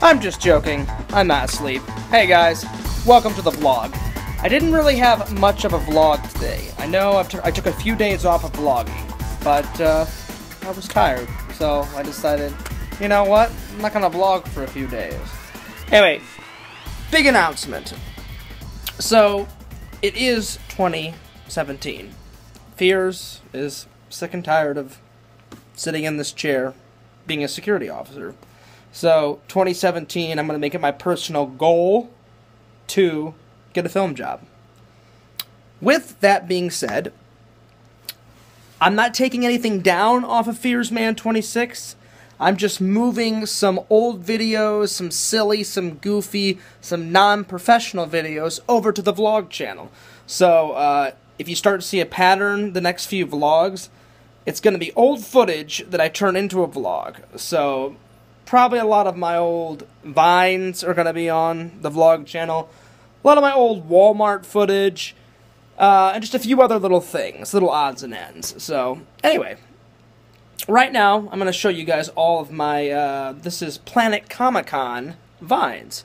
I'm just joking. I'm not asleep. Hey guys, welcome to the vlog. I didn't really have much of a vlog today. I know I took a few days off of vlogging, but I was tired, so I decided, you know what, I'm not gonna vlog for a few days. Anyway, big announcement. So, it is 2017. Fears is sick and tired of sitting in this chair being a security officer. So, 2017, I'm going to make it my personal goal to get a film job. With that being said, I'm not taking anything down off of Fearsman26. I'm just moving some old videos, some silly, some goofy, some non-professional videos over to the vlog channel. So, if you start to see a pattern the next few vlogs, it's going to be old footage that I turn into a vlog. So, probably a lot of my old Vines are going to be on the vlog channel. A lot of my old Walmart footage. And just a few other little things. Little odds and ends. So, anyway. Right now, I'm going to show you guys all of my, this is Planet Comic-Con Vines.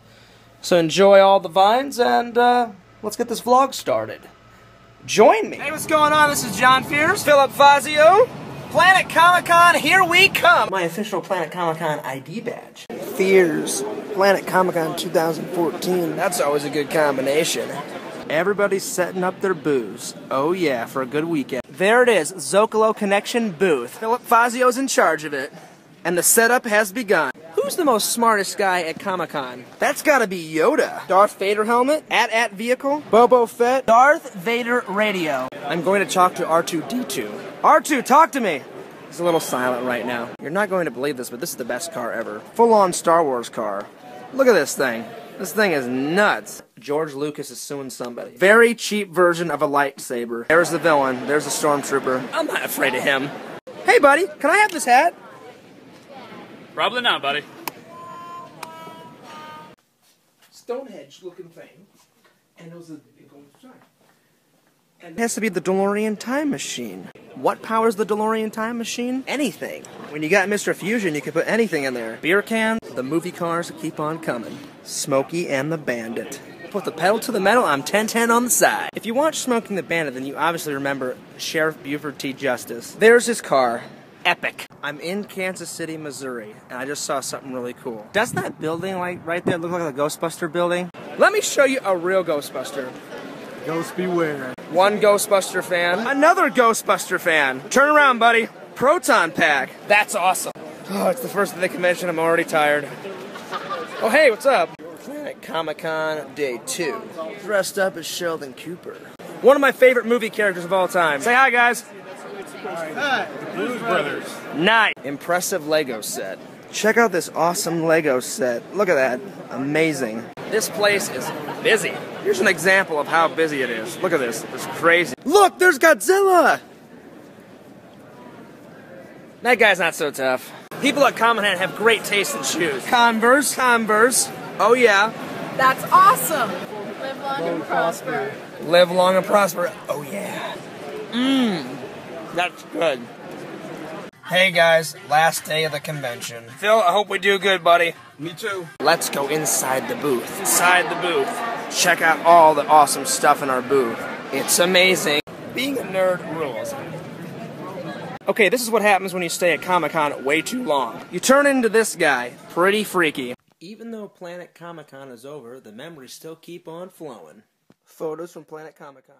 So enjoy all the Vines, and let's get this vlog started. Join me. Hey, what's going on? This is John Fears. Philip Fazio. Planet Comic-Con, here we come! My official Planet Comic-Con ID badge. Fears, Planet Comic-Con 2014. That's always a good combination. Everybody's setting up their booze. Oh yeah, for a good weekend. There it is, Zocalo Connection booth. Philip Fazio's in charge of it. And the setup has begun. Who's the most smartest guy at Comic-Con? That's gotta be Yoda. Darth Vader helmet, AT-AT vehicle, Boba Fett, Darth Vader radio. I'm going to talk to R2-D2. R2, talk to me! He's a little silent right now. You're not going to believe this, but this is the best car ever. Full-on Star Wars car. Look at this thing. This thing is nuts. George Lucas is suing somebody. Very cheap version of a lightsaber. There's the villain. There's the stormtrooper. I'm not afraid of him. Hey, buddy, can I have this hat? Probably not, buddy. Stonehenge-looking thing. And it was a golden star. It has to be the DeLorean time machine. What powers the DeLorean time machine? Anything. When you got Mr. Fusion, you could put anything in there. Beer cans, the movie cars keep on coming. Smokey and the Bandit. Put the pedal to the metal, I'm 10-10 on the side. If you watch Smoking the Bandit, then you obviously remember Sheriff Buford T. Justice. There's his car. Epic. I'm in Kansas City, Missouri, and I just saw something really cool. Doesn't that building like right there look like a Ghostbuster building? Let me show you a real Ghostbuster. Ghost beware. One Ghostbuster fan. Another Ghostbuster fan. Turn around, buddy. Proton pack. That's awesome. Oh, it's the first of the convention. I'm already tired. Oh, hey, what's up? Planet Comic-Con Day 2. Dressed up as Sheldon Cooper. One of my favorite movie characters of all time. Say hi, guys. Hi. The Blues Brothers. Nice. Impressive Lego set. Check out this awesome Lego set. Look at that. Amazing. This place is busy. Here's an example of how busy it is. Look at this. It's crazy. Look, there's Godzilla! That guy's not so tough. People at Comic-Con have great taste in shoes. Converse. Converse. Oh, yeah. That's awesome. Live long and prosper. Live long and prosper. Oh, yeah. Mmm. That's good. Hey, guys. Last day of the convention. Phil, I hope we do good, buddy. Me too. Let's go inside the booth. Inside the booth. Check out all the awesome stuff in our booth. It's amazing. Being a nerd rules. Okay, this is what happens when you stay at Comic-Con way too long. You turn into this guy. Pretty freaky. Even though Planet Comic-Con is over, the memories still keep on flowing. Photos from Planet Comic-Con.